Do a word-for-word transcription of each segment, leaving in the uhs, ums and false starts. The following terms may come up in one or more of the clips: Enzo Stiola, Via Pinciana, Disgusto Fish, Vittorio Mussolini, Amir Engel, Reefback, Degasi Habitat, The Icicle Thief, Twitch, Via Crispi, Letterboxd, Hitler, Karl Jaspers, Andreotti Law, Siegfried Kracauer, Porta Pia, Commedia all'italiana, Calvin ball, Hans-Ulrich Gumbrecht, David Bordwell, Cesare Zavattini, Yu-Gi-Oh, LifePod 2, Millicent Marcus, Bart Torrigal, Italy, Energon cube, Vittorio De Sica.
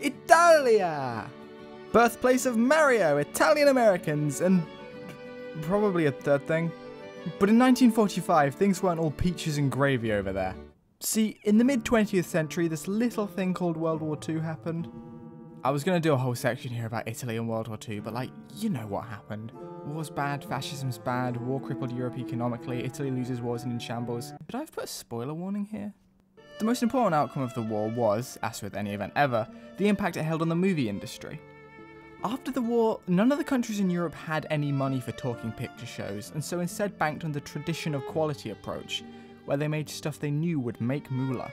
Italia! Birthplace of Mario, Italian-Americans, and probably a third thing. But in nineteen forty-five, things weren't all peaches and gravy over there. See, in the mid twentieth century, this little thing called World War Two happened. I was going to do a whole section here about Italy and World War Two, but like, you know what happened. War's bad, fascism's bad, war crippled Europe economically, Italy loses wars and in shambles. Could I have put a spoiler warning here? The most important outcome of the war was, as with any event ever, the impact it held on the movie industry. After the war, none of the countries in Europe had any money for talking picture shows, and so instead banked on the tradition of quality approach, where they made stuff they knew would make moolah.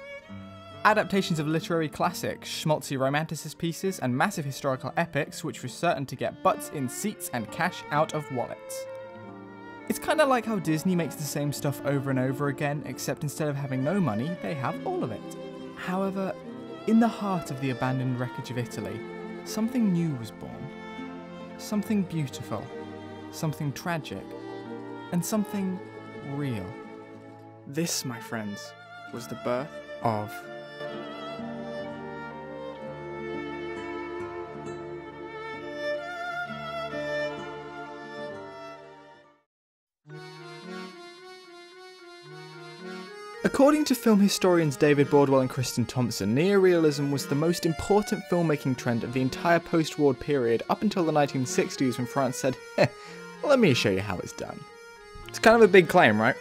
Adaptations of literary classics, schmaltzy romanticist pieces, and massive historical epics, which were certain to get butts in seats and cash out of wallets. It's kinda like how Disney makes the same stuff over and over again, except instead of having no money, they have all of it. However, in the heart of the abandoned wreckage of Italy, something new was born. Something beautiful, something tragic, and something real. This, my friends, was the birth of... According to film historians David Bordwell and Kristin Thompson, neorealism was the most important filmmaking trend of the entire post-war period up until the nineteen sixties when France said, "Heh, let me show you how it's done." It's kind of a big claim, right?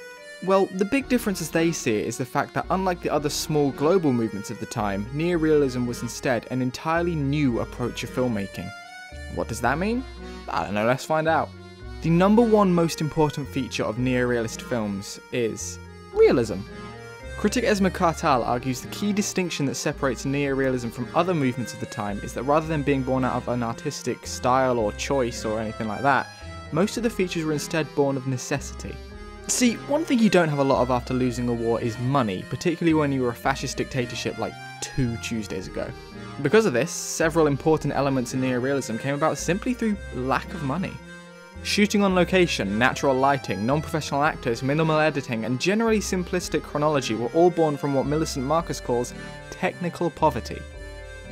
Well, the big difference as they see it is the fact that unlike the other small global movements of the time, neorealism was instead an entirely new approach of filmmaking. What does that mean? I don't know, let's find out. The number one most important feature of neorealist films is realism. Critic Esmer Kartal argues the key distinction that separates neorealism from other movements of the time is that rather than being born out of an artistic style or choice or anything like that, most of the features were instead born of necessity. See, one thing you don't have a lot of after losing a war is money, particularly when you were a fascist dictatorship like two Tuesdays ago. Because of this, several important elements in neorealism came about simply through lack of money. Shooting on location, natural lighting, non-professional actors, minimal editing, and generally simplistic chronology were all born from what Millicent Marcus calls technical poverty.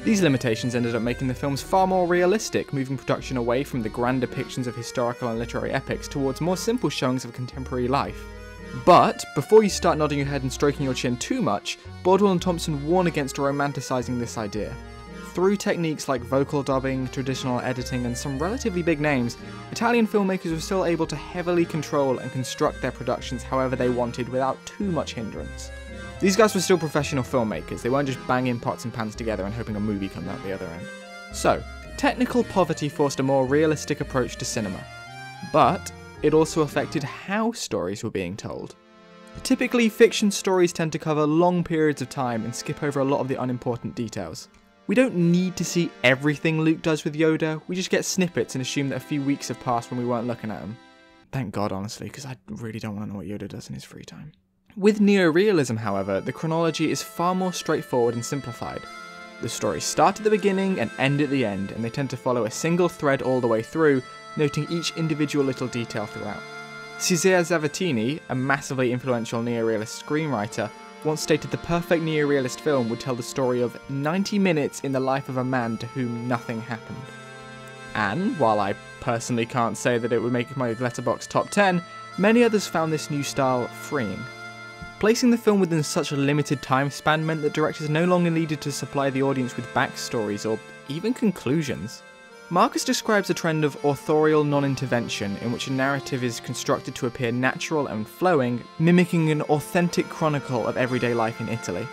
These limitations ended up making the films far more realistic, moving production away from the grand depictions of historical and literary epics towards more simple showings of contemporary life. But, before you start nodding your head and stroking your chin too much, Bordwell and Thompson warn against romanticising this idea. Through techniques like vocal dubbing, traditional editing, and some relatively big names, Italian filmmakers were still able to heavily control and construct their productions however they wanted without too much hindrance. These guys were still professional filmmakers, they weren't just banging pots and pans together and hoping a movie comes out the other end. So, technical poverty forced a more realistic approach to cinema, but it also affected how stories were being told. Typically, fiction stories tend to cover long periods of time and skip over a lot of the unimportant details. We don't need to see everything Luke does with Yoda, we just get snippets and assume that a few weeks have passed when we weren't looking at him. Thank God, honestly, because I really don't want to know what Yoda does in his free time. With neorealism, however, the chronology is far more straightforward and simplified. The stories start at the beginning and end at the end, and they tend to follow a single thread all the way through, noting each individual little detail throughout. Cesare Zavattini, a massively influential neorealist screenwriter, once stated the perfect neorealist film would tell the story of ninety minutes in the life of a man to whom nothing happened. And, while I personally can't say that it would make my Letterboxd top ten, many others found this new style freeing. Placing the film within such a limited time span meant that directors no longer needed to supply the audience with backstories or even conclusions. Marcus describes a trend of authorial non-intervention, in which a narrative is constructed to appear natural and flowing, mimicking an authentic chronicle of everyday life in Italy.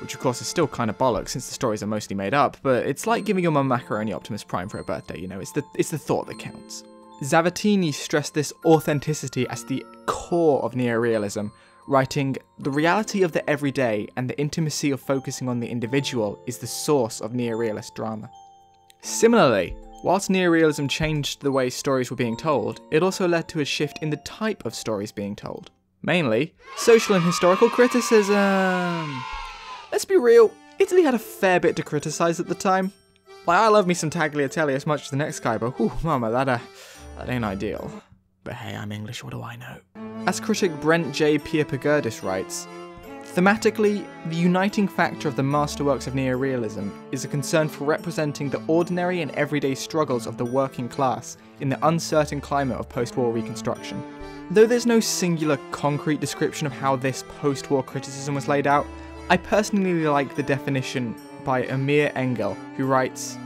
Which of course is still kind of bollocks, since the stories are mostly made up, but it's like giving your mum macaroni Optimus Prime for her birthday, you know, it's the, it's the thought that counts. Zavattini stressed this authenticity as the core of neorealism, writing, "The reality of the everyday and the intimacy of focusing on the individual is the source of neorealist drama." Similarly, whilst neorealism changed the way stories were being told, it also led to a shift in the type of stories being told. Mainly, social and historical criticism. Let's be real, Italy had a fair bit to criticise at the time. Like, I love me some tagliatelle as much as the next guy, but ooh, mama, that, uh, that ain't ideal. But hey, I'm English, what do I know? As critic Brent J Pierpagardis writes, Thematically, the uniting factor of the masterworks of neorealism is a concern for representing the ordinary and everyday struggles of the working class in the uncertain climate of post-war reconstruction. Though there's no singular concrete description of how this post-war criticism was laid out, I personally like the definition by Amir Engel, who writes,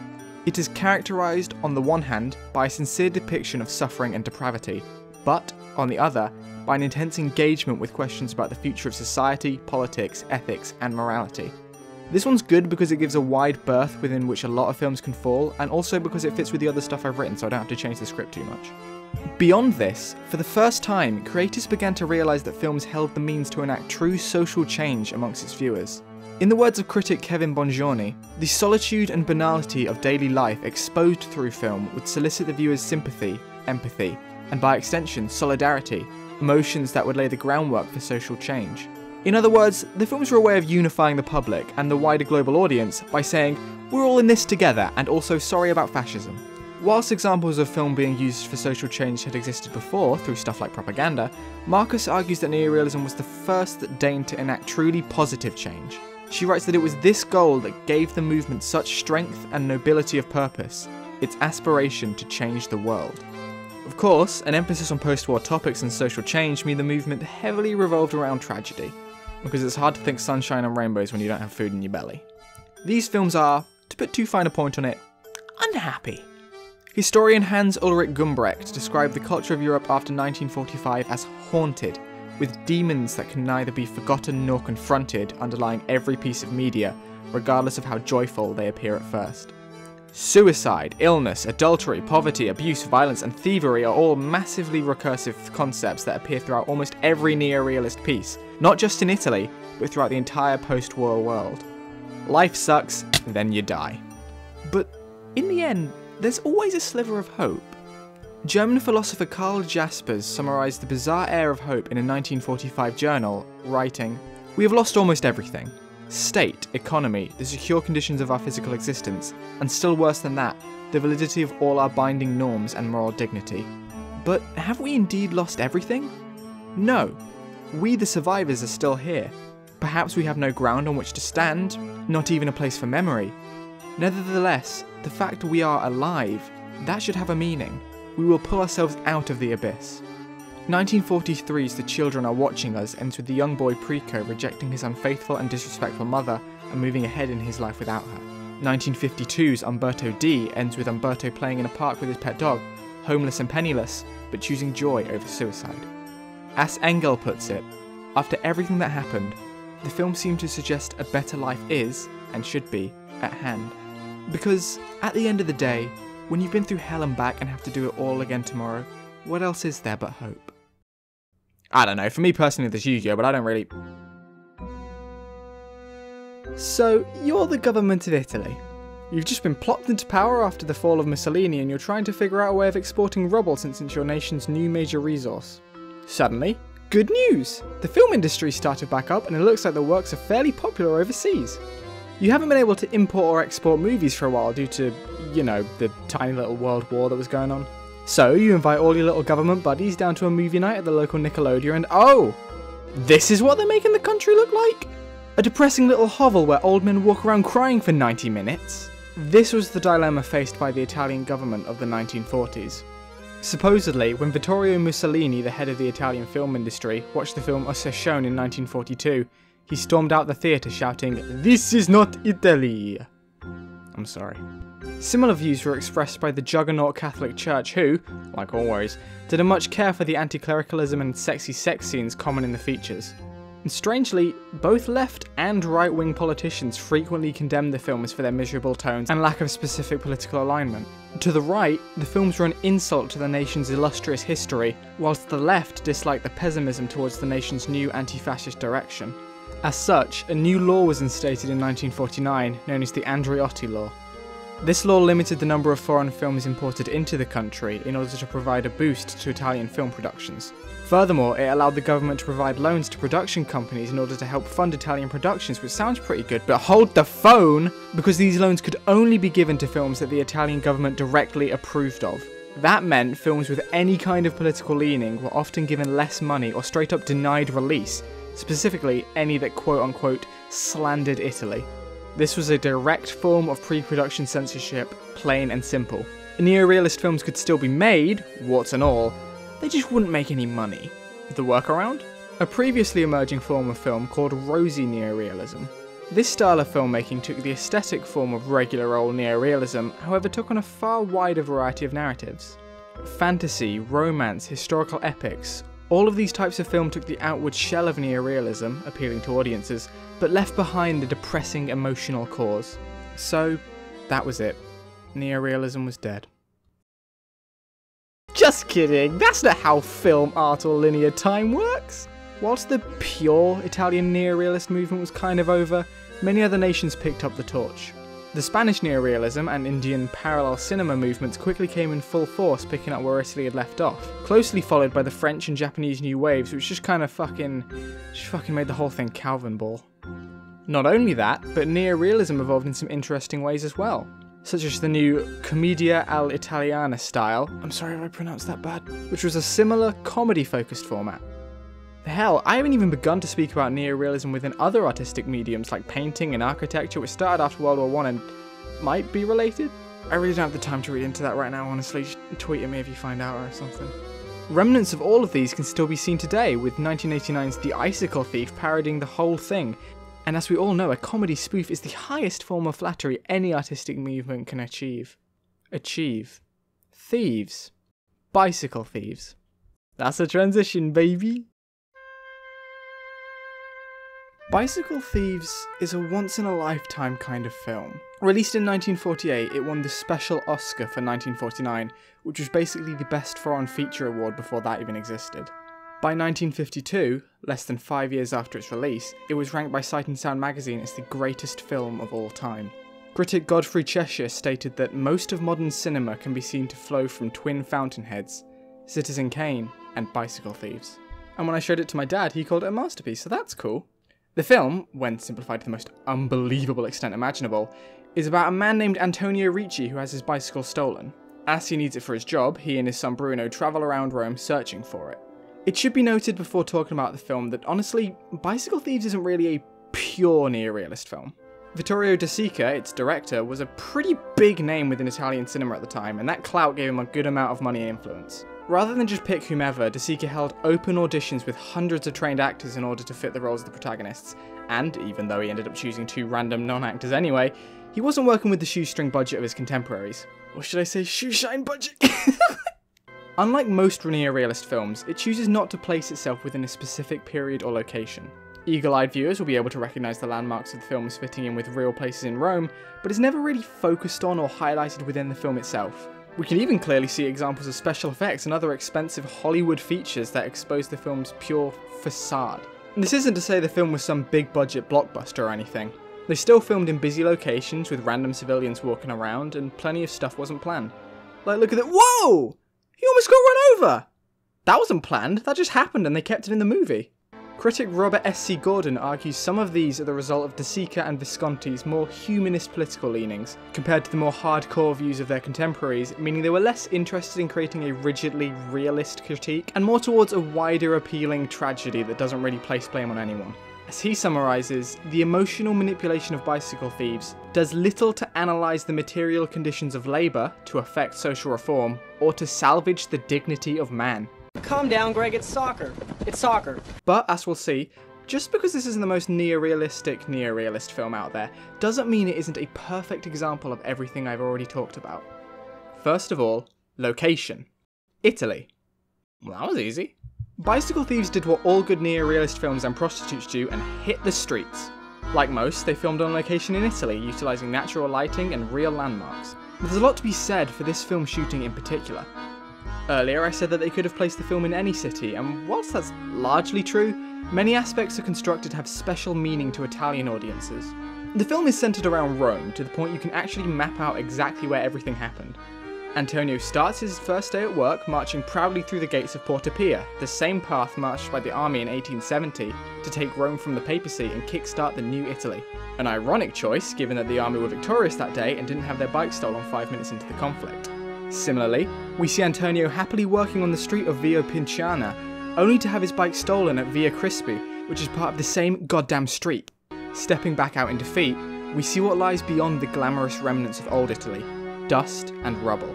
"It is characterised on the one hand by a sincere depiction of suffering and depravity, but, on the other, by an intense engagement with questions about the future of society, politics, ethics, and morality." This one's good because it gives a wide berth within which a lot of films can fall, and also because it fits with the other stuff I've written, so I don't have to change the script too much. Beyond this, for the first time, creators began to realise that films held the means to enact true social change amongst its viewers. In the words of critic Kevin Bongiorni, the solitude and banality of daily life exposed through film would solicit the viewer's sympathy, empathy, and by extension, solidarity, emotions that would lay the groundwork for social change. In other words, the films were a way of unifying the public and the wider global audience by saying, we're all in this together, and also sorry about fascism. Whilst examples of film being used for social change had existed before, through stuff like propaganda, Marcus argues that neorealism was the first that deigned to enact truly positive change. She writes that it was this goal that gave the movement such strength and nobility of purpose, its aspiration to change the world. Of course, an emphasis on post-war topics and social change mean the movement heavily revolved around tragedy, because it's hard to think sunshine and rainbows when you don't have food in your belly. These films are, to put too fine a point on it, unhappy. Historian Hans-Ulrich Gumbrecht described the culture of Europe after nineteen forty-five as haunted, with demons that can neither be forgotten nor confronted underlying every piece of media, regardless of how joyful they appear at first. Suicide, illness, adultery, poverty, abuse, violence, and thievery are all massively recursive concepts that appear throughout almost every neorealist piece, not just in Italy, but throughout the entire post-war world. Life sucks, then you die. But in the end, there's always a sliver of hope. German philosopher Karl Jaspers summarised the bizarre air of hope in a nineteen forty-five journal, writing, "We have lost almost everything. State, economy, the secure conditions of our physical existence, and still worse than that, the validity of all our binding norms and moral dignity. But have we indeed lost everything? No. We the survivors are still here. Perhaps we have no ground on which to stand, not even a place for memory. Nevertheless, the fact we are alive, that should have a meaning. We will pull ourselves out of the abyss." nineteen forty-three's The Children Are Watching Us ends with the young boy Preco rejecting his unfaithful and disrespectful mother and moving ahead in his life without her. nineteen fifty-two's Umberto D ends with Umberto playing in a park with his pet dog, homeless and penniless, but choosing joy over suicide. As Engel puts it, after everything that happened, the film seemed to suggest a better life is, and should be, at hand. Because, at the end of the day, when you've been through hell and back and have to do it all again tomorrow, what else is there but hope? I don't know, for me personally there's Yu-Gi-Oh, but I don't really... So, you're the government of Italy. You've just been plopped into power after the fall of Mussolini and you're trying to figure out a way of exporting rubble since it's your nation's new major resource. Suddenly, good news! The film industry started back up and it looks like the works are fairly popular overseas. You haven't been able to import or export movies for a while due to, you know, the tiny little world war that was going on. So you invite all your little government buddies down to a movie night at the local Nickelodeon and oh! This is what they're making the country look like? A depressing little hovel where old men walk around crying for ninety minutes. This was the dilemma faced by the Italian government of the nineteen forties. Supposedly, when Vittorio Mussolini, the head of the Italian film industry, watched the film Ossessione in nineteen forty-two, he stormed out the theatre shouting, "This is not Italy!" I'm sorry. Similar views were expressed by the juggernaut Catholic Church who, like always, didn't much care for the anti-clericalism and sexy sex scenes common in the features. And strangely, both left and right-wing politicians frequently condemned the films for their miserable tones and lack of specific political alignment. To the right, the films were an insult to the nation's illustrious history, whilst the left disliked the pessimism towards the nation's new anti-fascist direction. As such, a new law was instated in nineteen forty-nine, known as the Andreotti Law. This law limited the number of foreign films imported into the country in order to provide a boost to Italian film productions. Furthermore, it allowed the government to provide loans to production companies in order to help fund Italian productions, which sounds pretty good, but hold the phone! Because these loans could only be given to films that the Italian government directly approved of. That meant films with any kind of political leaning were often given less money or straight up denied release, specifically any that quote-unquote slandered Italy. This was a direct form of pre-production censorship, plain and simple. Neorealist films could still be made, warts and all, they just wouldn't make any money. The workaround? A previously emerging form of film called rosy neorealism. This style of filmmaking took the aesthetic form of regular old neorealism, however took on a far wider variety of narratives. Fantasy, romance, historical epics, all of these types of film took the outward shell of neorealism, appealing to audiences, but left behind the depressing emotional cause. So, that was it. Neorealism was dead. Just kidding, that's not how film, art or linear time works! Whilst the pure Italian neorealist movement was kind of over, many other nations picked up the torch. The Spanish neorealism and Indian parallel cinema movements quickly came in full force, picking up where Italy had left off, closely followed by the French and Japanese new waves, which just kind of fucking, just fucking made the whole thing Calvin ball. Not only that, but neorealism evolved in some interesting ways as well, such as the new Commedia all'italiana style, I'm sorry if I pronounced that bad, which was a similar comedy-focused format. Hell, I haven't even begun to speak about neorealism within other artistic mediums like painting and architecture, which started after World War One and might be related? I really don't have the time to read into that right now, honestly. Just tweet at me if you find out or something. Remnants of all of these can still be seen today, with nineteen eighty-nine's The Icicle Thief parodying the whole thing. And as we all know, a comedy spoof is the highest form of flattery any artistic movement can achieve. Achieve. Thieves. Bicycle thieves. That's a transition, baby! Bicycle Thieves is a once-in-a-lifetime kind of film. Released in nineteen forty-eight, it won the Special Oscar for nineteen forty-nine, which was basically the Best Foreign Feature award before that even existed. By nineteen fifty-two, less than five years after its release, it was ranked by Sight and Sound magazine as the greatest film of all time. Critic Godfrey Cheshire stated that most of modern cinema can be seen to flow from twin fountainheads, Citizen Kane and Bicycle Thieves. And when I showed it to my dad, he called it a masterpiece, so that's cool. The film, when simplified to the most unbelievable extent imaginable, is about a man named Antonio Ricci who has his bicycle stolen. As he needs it for his job, he and his son Bruno travel around Rome searching for it. It should be noted before talking about the film that, honestly, Bicycle Thieves isn't really a pure neorealist film. Vittorio De Sica, its director, was a pretty big name within Italian cinema at the time, and that clout gave him a good amount of money and influence. Rather than just pick whomever, De Sica held open auditions with hundreds of trained actors in order to fit the roles of the protagonists, and even though he ended up choosing two random non-actors anyway, he wasn't working with the shoestring budget of his contemporaries. Or should I say shoeshine budget? Unlike most neorealist films, it chooses not to place itself within a specific period or location. Eagle-eyed viewers will be able to recognise the landmarks of the film as fitting in with real places in Rome, but is never really focused on or highlighted within the film itself. We can even clearly see examples of special effects and other expensive Hollywood features that expose the film's pure facade. And this isn't to say the film was some big budget blockbuster or anything. They still filmed in busy locations with random civilians walking around, and plenty of stuff wasn't planned. Like, look at that. Whoa! He almost got run over! That wasn't planned, that just happened and they kept it in the movie. Critic Robert S C Gordon argues some of these are the result of De Sica and Visconti's more humanist political leanings, compared to the more hardcore views of their contemporaries, meaning they were less interested in creating a rigidly realist critique, and more towards a wider appealing tragedy that doesn't really place blame on anyone. As he summarises, the emotional manipulation of Bicycle Thieves does little to analyse the material conditions of labour to affect social reform, or to salvage the dignity of man. Calm down, Greg, it's soccer. It's soccer. But, as we'll see, just because this isn't the most neorealistic neorealist film out there, doesn't mean it isn't a perfect example of everything I've already talked about. First of all, location. Italy. Well, that was easy. Bicycle Thieves did what all good neorealist films and prostitutes do and hit the streets. Like most, they filmed on location in Italy, utilising natural lighting and real landmarks. But there's a lot to be said for this film shooting in particular. Earlier I said that they could have placed the film in any city, and whilst that's largely true, many aspects are constructed to have special meaning to Italian audiences. The film is centred around Rome, to the point you can actually map out exactly where everything happened. Antonio starts his first day at work marching proudly through the gates of Porta Pia, the same path marched by the army in eighteen seventy to take Rome from the papacy and kickstart the new Italy. An ironic choice, given that the army were victorious that day and didn't have their bikes stolen five minutes into the conflict. Similarly, we see Antonio happily working on the street of Via Pinciana, only to have his bike stolen at Via Crispi, which is part of the same goddamn street. Stepping back out in defeat, we see what lies beyond the glamorous remnants of old Italy, dust and rubble.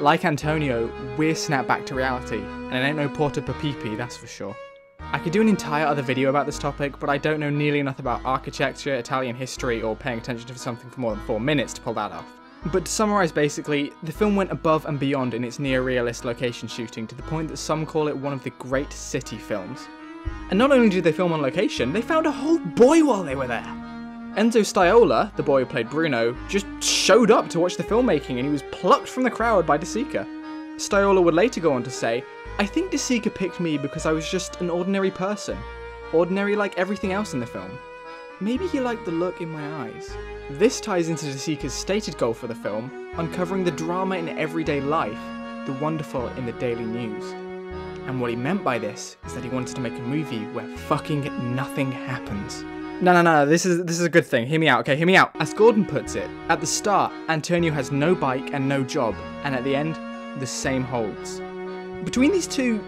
Like Antonio, we're snapped back to reality, and it ain't no Porta Pipi, that's for sure. I could do an entire other video about this topic, but I don't know nearly enough about architecture, Italian history, or paying attention to something for more than four minutes to pull that off. But to summarise basically, the film went above and beyond in its neorealist location shooting to the point that some call it one of the great city films. And not only did they film on location, they found a whole boy while they were there! Enzo Stiola, the boy who played Bruno, just showed up to watch the filmmaking and he was plucked from the crowd by De Sica. Stiola would later go on to say, "I think De Sica picked me because I was just an ordinary person. Ordinary like everything else in the film. Maybe he liked the look in my eyes." This ties into De Sica's stated goal for the film, uncovering the drama in everyday life, the wonderful in the daily news. And what he meant by this is that he wanted to make a movie where fucking nothing happens. No, no, no, this is this is a good thing, hear me out, okay, hear me out. As Gordon puts it, at the start, Antonio has no bike and no job, and at the end, the same holds. Between these two,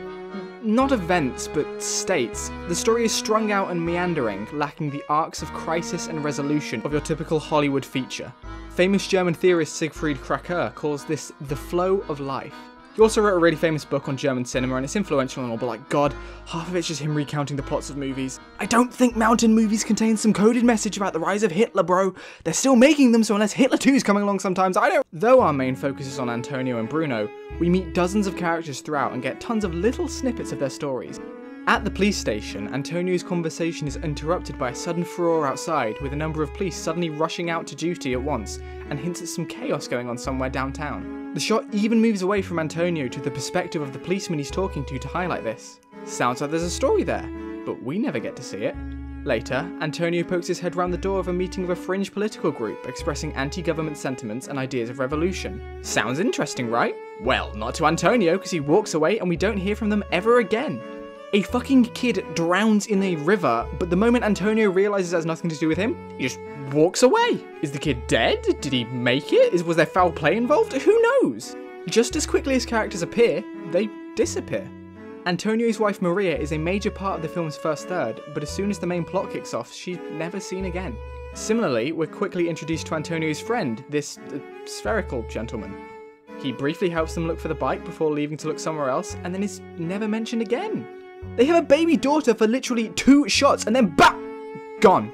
not events, but states, the story is strung out and meandering, lacking the arcs of crisis and resolution of your typical Hollywood feature. Famous German theorist Siegfried Kracauer calls this the flow of life. He also wrote a really famous book on German cinema and it's influential and all, but like god, half of it's just him recounting the plots of movies. I don't think mountain movies contain some coded message about the rise of Hitler, bro. They're still making them, so unless Hitler two is coming along sometimes, I don't- Though our main focus is on Antonio and Bruno, we meet dozens of characters throughout and get tons of little snippets of their stories. At the police station, Antonio's conversation is interrupted by a sudden furore outside, with a number of police suddenly rushing out to duty at once, and hints at some chaos going on somewhere downtown. The shot even moves away from Antonio to the perspective of the policeman he's talking to to highlight this. Sounds like there's a story there, but we never get to see it. Later, Antonio pokes his head round the door of a meeting of a fringe political group, expressing anti-government sentiments and ideas of revolution. Sounds interesting, right? Well, not to Antonio, because he walks away and we don't hear from them ever again. A fucking kid drowns in a river, but the moment Antonio realises it has nothing to do with him, he just walks away. Is the kid dead? Did he make it? Is, was there foul play involved? Who knows? Just as quickly as characters appear, they disappear. Antonio's wife Maria is a major part of the film's first third, but as soon as the main plot kicks off, she's never seen again. Similarly, we're quickly introduced to Antonio's friend, this uh, spherical gentleman. He briefly helps them look for the bike before leaving to look somewhere else, and then is never mentioned again. They have a baby daughter for literally two shots and then BAP! Gone.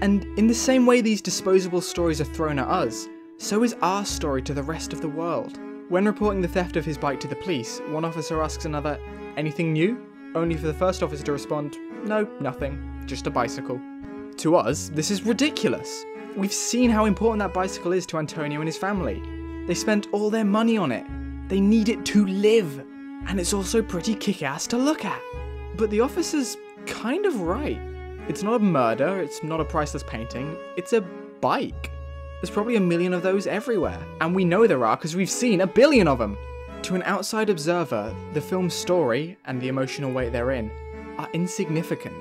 And in the same way these disposable stories are thrown at us, so is our story to the rest of the world. When reporting the theft of his bike to the police, one officer asks another, "Anything new?" Only for the first officer to respond, "No, nothing, just a bicycle." To us, this is ridiculous. We've seen how important that bicycle is to Antonio and his family. They spent all their money on it. They need it to live. And it's also pretty kick-ass to look at. But the officer's kind of right. It's not a murder, it's not a priceless painting, it's a bike. There's probably a million of those everywhere, and we know there are because we've seen a billion of them. To an outside observer, the film's story, and the emotional weight they're in, are insignificant.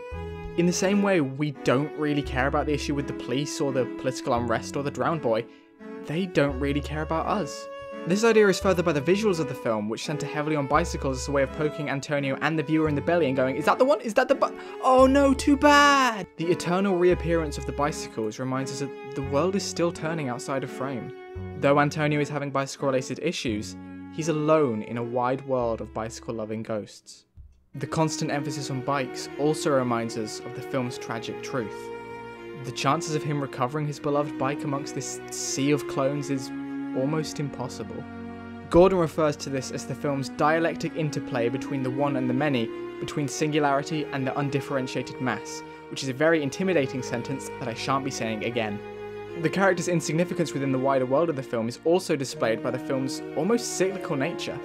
In the same way we don't really care about the issue with the police or the political unrest or the drowned boy, they don't really care about us. This idea is furthered by the visuals of the film, which centre heavily on bicycles as a way of poking Antonio and the viewer in the belly and going, "Is that the one? Is that the bu- Oh no, too bad!" The eternal reappearance of the bicycles reminds us that the world is still turning outside of frame. Though Antonio is having bicycle-related issues, he's alone in a wide world of bicycle-loving ghosts. The constant emphasis on bikes also reminds us of the film's tragic truth. The chances of him recovering his beloved bike amongst this sea of clones is almost impossible. Gordon refers to this as the film's dialectic interplay between the one and the many, between singularity and the undifferentiated mass, which is a very intimidating sentence that I shan't be saying again. The character's insignificance within the wider world of the film is also displayed by the film's almost cyclical nature.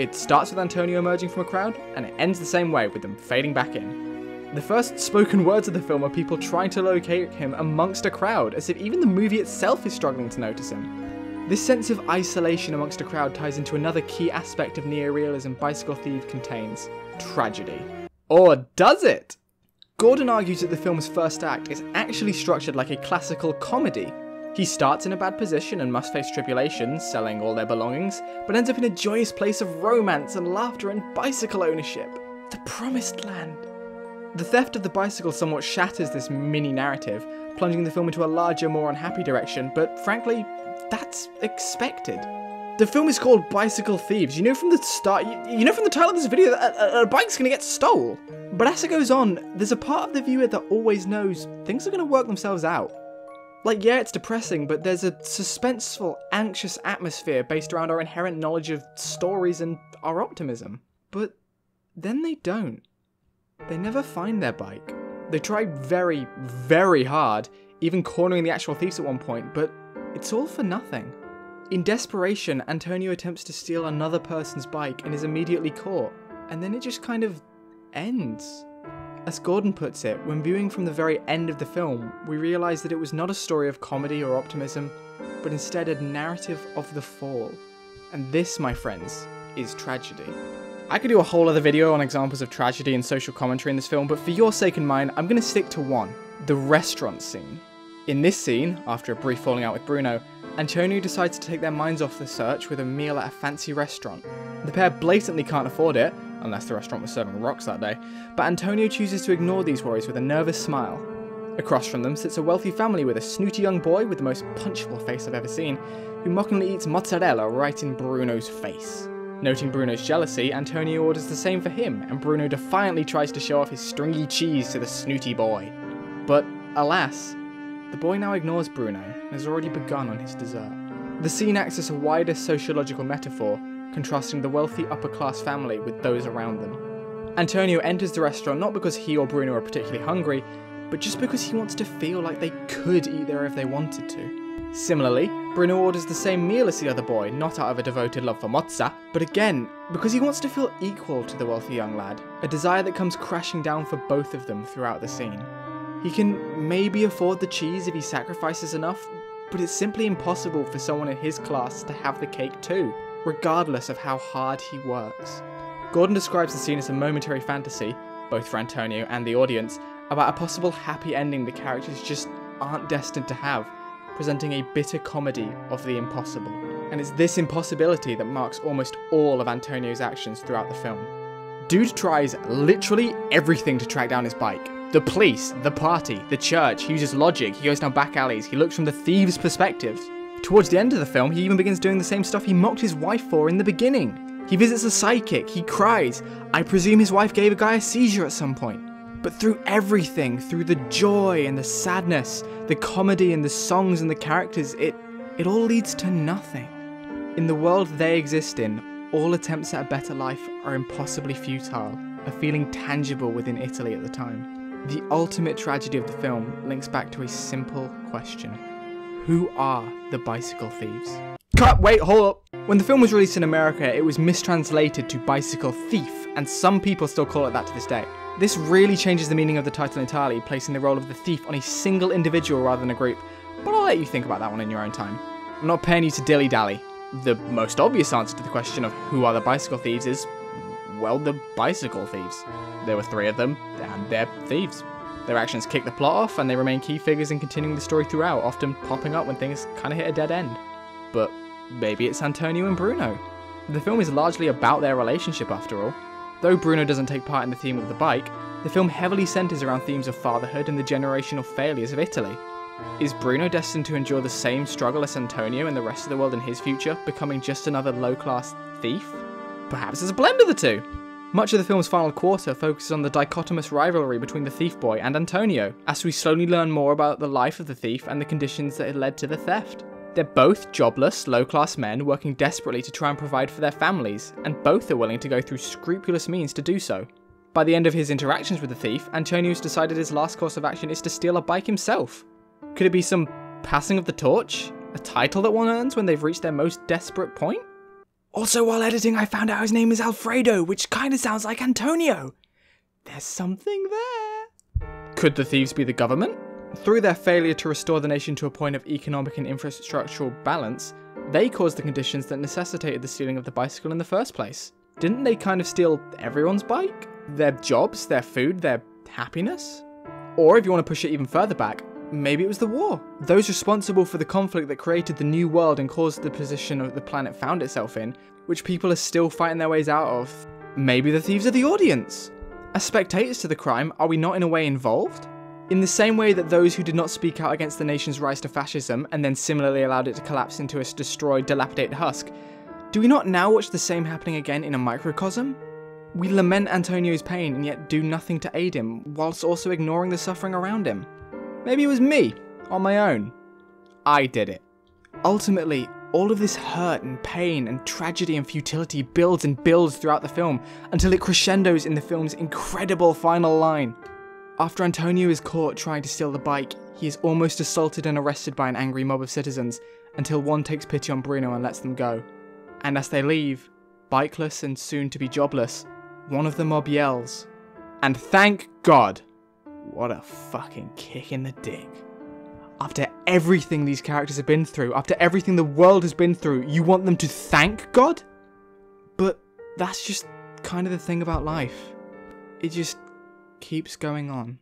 It starts with Antonio emerging from a crowd, and it ends the same way with them fading back in. The first spoken words of the film are people trying to locate him amongst a crowd, as if even the movie itself is struggling to notice him. This sense of isolation amongst a crowd ties into another key aspect of neorealism Bicycle Thief contains, tragedy. Or does it? Gordon argues that the film's first act is actually structured like a classical comedy. He starts in a bad position and must face tribulations, selling all their belongings, but ends up in a joyous place of romance and laughter and bicycle ownership. The Promised Land. The theft of the bicycle somewhat shatters this mini-narrative, plunging the film into a larger, more unhappy direction, but frankly, that's expected. The film is called Bicycle Thieves. You know from the start, you, you know from the title of this video that a, a, a bike's gonna get stole. But as it goes on, there's a part of the viewer that always knows things are gonna work themselves out. Like, yeah, it's depressing, but there's a suspenseful, anxious atmosphere based around our inherent knowledge of stories and our optimism. But then they don't. They never find their bike. They try very, very hard, even cornering the actual thieves at one point, but it's all for nothing. In desperation, Antonio attempts to steal another person's bike and is immediately caught, and then it just kind of ends. As Gordon puts it, when viewing from the very end of the film, we realise that it was not a story of comedy or optimism, but instead a narrative of the fall. And this, my friends, is tragedy. I could do a whole other video on examples of tragedy and social commentary in this film, but for your sake and mine, I'm going to stick to one, the restaurant scene. In this scene, after a brief falling out with Bruno, Antonio decides to take their minds off the search with a meal at a fancy restaurant. The pair blatantly can't afford it, unless the restaurant was serving rocks that day, but Antonio chooses to ignore these worries with a nervous smile. Across from them sits a wealthy family with a snooty young boy with the most punchable face I've ever seen, who mockingly eats mozzarella right in Bruno's face. Noting Bruno's jealousy, Antonio orders the same for him, and Bruno defiantly tries to show off his stringy cheese to the snooty boy. But alas, the boy now ignores Bruno and has already begun on his dessert. The scene acts as a wider sociological metaphor, contrasting the wealthy upper-class family with those around them. Antonio enters the restaurant not because he or Bruno are particularly hungry, but just because he wants to feel like they could eat there if they wanted to. Similarly, Bruno orders the same meal as the other boy, not out of a devoted love for mozza, but again, because he wants to feel equal to the wealthy young lad, a desire that comes crashing down for both of them throughout the scene. He can maybe afford the cheese if he sacrifices enough, but it's simply impossible for someone in his class to have the cake too, regardless of how hard he works. Gordon describes the scene as a momentary fantasy, both for Antonio and the audience, about a possible happy ending the characters just aren't destined to have, presenting a bitter comedy of the impossible. And it's this impossibility that marks almost all of Antonio's actions throughout the film. Dude tries literally everything to track down his bike. The police, the party, the church, he uses logic, he goes down back alleys, he looks from the thieves' perspectives. Towards the end of the film, he even begins doing the same stuff he mocked his wife for in the beginning. He visits a psychic, he cries. I presume his wife gave a guy a seizure at some point. But through everything, through the joy and the sadness, the comedy and the songs and the characters, it, it all leads to nothing. In the world they exist in, all attempts at a better life are impossibly futile, a feeling tangible within Italy at the time. The ultimate tragedy of the film links back to a simple question. Who are the bicycle thieves? Cut! Wait, hold up! When the film was released in America, it was mistranslated to Bicycle Thief, and some people still call it that to this day. This really changes the meaning of the title entirely, placing the role of the thief on a single individual rather than a group, but I'll let you think about that one in your own time. I'm not paying you to dilly-dally. The most obvious answer to the question of who are the bicycle thieves is, well, the bicycle thieves. There were three of them, and they're thieves. Their actions kick the plot off, and they remain key figures in continuing the story throughout, often popping up when things kind of hit a dead end. But maybe it's Antonio and Bruno. The film is largely about their relationship after all. Though Bruno doesn't take part in the theme of the bike, the film heavily centres around themes of fatherhood and the generational failures of Italy. Is Bruno destined to endure the same struggle as Antonio and the rest of the world in his future, becoming just another low-class thief? Perhaps it's a blend of the two. Much of the film's final quarter focuses on the dichotomous rivalry between the thief boy and Antonio, as we slowly learn more about the life of the thief and the conditions that had led to the theft. They're both jobless, low-class men working desperately to try and provide for their families, and both are willing to go through scrupulous means to do so. By the end of his interactions with the thief, Antonio's decided his last course of action is to steal a bike himself. Could it be some passing of the torch? A title that one earns when they've reached their most desperate point? Also, while editing, I found out his name is Alfredo, which kind of sounds like Antonio. There's something there. Could the thieves be the government? Through their failure to restore the nation to a point of economic and infrastructural balance, they caused the conditions that necessitated the stealing of the bicycle in the first place. Didn't they kind of steal everyone's bike? Their jobs, their food, their happiness? Or if you want to push it even further back, maybe it was the war. Those responsible for the conflict that created the new world and caused the position that the planet found itself in, which people are still fighting their ways out of. Maybe the thieves are the audience. As spectators to the crime, are we not in a way involved? In the same way that those who did not speak out against the nation's rise to fascism and then similarly allowed it to collapse into a destroyed, dilapidated husk, do we not now watch the same happening again in a microcosm? We lament Antonio's pain and yet do nothing to aid him, whilst also ignoring the suffering around him. Maybe it was me, on my own. I did it. Ultimately, all of this hurt and pain and tragedy and futility builds and builds throughout the film, until it crescendos in the film's incredible final line. After Antonio is caught trying to steal the bike, he is almost assaulted and arrested by an angry mob of citizens, until one takes pity on Bruno and lets them go. And as they leave, bikeless and soon to be jobless, one of the mob yells, "And thank God!" What a fucking kick in the dick. After everything these characters have been through, after everything the world has been through, you want them to thank God? But that's just kind of the thing about life. It just keeps going on.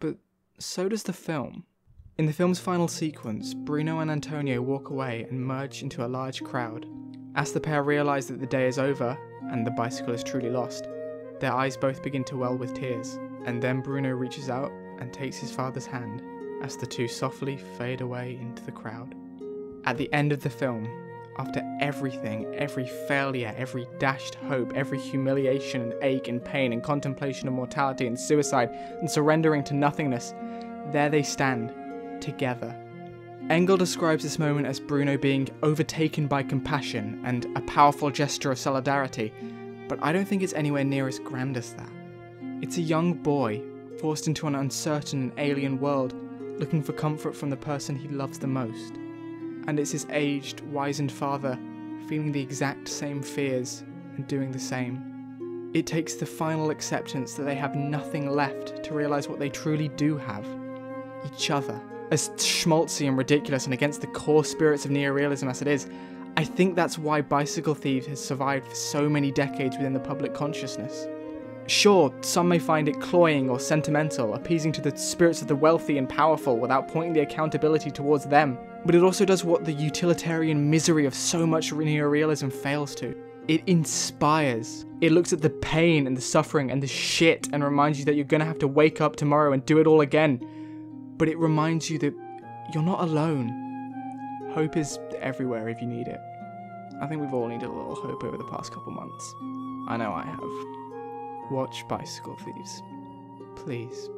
But so does the film. In the film's final sequence, Bruno and Antonio walk away and merge into a large crowd. As the pair realise that the day is over, and the bicycle is truly lost, their eyes both begin to well with tears, and then Bruno reaches out and takes his father's hand, as the two softly fade away into the crowd. At the end of the film, after everything, every failure, every dashed hope, every humiliation and ache and pain and contemplation of mortality and suicide and surrendering to nothingness, there they stand, together. Engel describes this moment as Bruno being overtaken by compassion and a powerful gesture of solidarity, but I don't think it's anywhere near as grand as that. It's a young boy, forced into an uncertain and alien world, looking for comfort from the person he loves the most. And it's his aged, wizened father, feeling the exact same fears and doing the same. It takes the final acceptance that they have nothing left to realise what they truly do have. Each other. As schmaltzy and ridiculous and against the core spirits of neorealism as it is, I think that's why Bicycle Thieves has survived for so many decades within the public consciousness. Sure, some may find it cloying or sentimental, appeasing to the spirits of the wealthy and powerful without pointing the accountability towards them, but it also does what the utilitarian misery of so much neorealism fails to. It inspires. It looks at the pain and the suffering and the shit and reminds you that you're gonna have to wake up tomorrow and do it all again, but it reminds you that you're not alone. Hope is everywhere if you need it. I think we've all needed a little hope over the past couple months. I know I have. Watch Bicycle Thieves, please.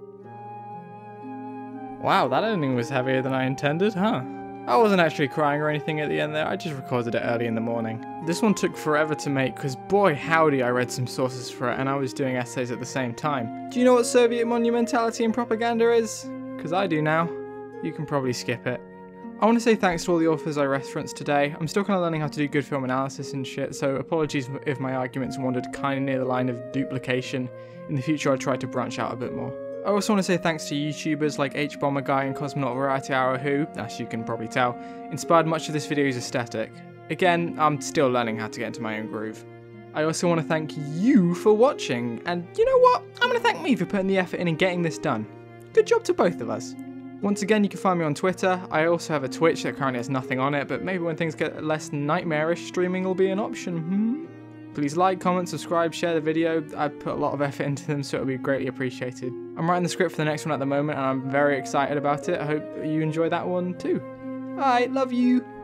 Wow, that ending was heavier than I intended, huh? I wasn't actually crying or anything at the end there, I just recorded it early in the morning. This one took forever to make, because boy howdy I read some sources for it and I was doing essays at the same time. Do you know what Soviet monumentality and propaganda is? Because I do now. You can probably skip it. I want to say thanks to all the authors I referenced today. I'm still kind of learning how to do good film analysis and shit, so apologies if my arguments wandered kind of near the line of duplication. In the future I'll try to branch out a bit more. I also want to say thanks to YouTubers like H Bomber Guy and Cosmonaut Variety Hour who, as you can probably tell, inspired much of this video's aesthetic. Again, I'm still learning how to get into my own groove. I also want to thank you for watching, and you know what? I'm going to thank me for putting the effort in and getting this done. Good job to both of us. Once again, you can find me on Twitter. I also have a Twitch that currently has nothing on it, but maybe when things get less nightmarish, streaming will be an option, hmm? Please like, comment, subscribe, share the video. I put a lot of effort into them, so it'll be greatly appreciated. I'm writing the script for the next one at the moment, and I'm very excited about it. I hope you enjoy that one too. Alright, love you!